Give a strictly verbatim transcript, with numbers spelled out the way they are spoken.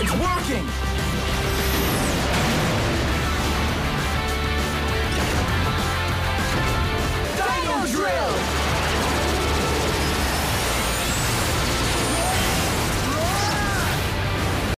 It's working!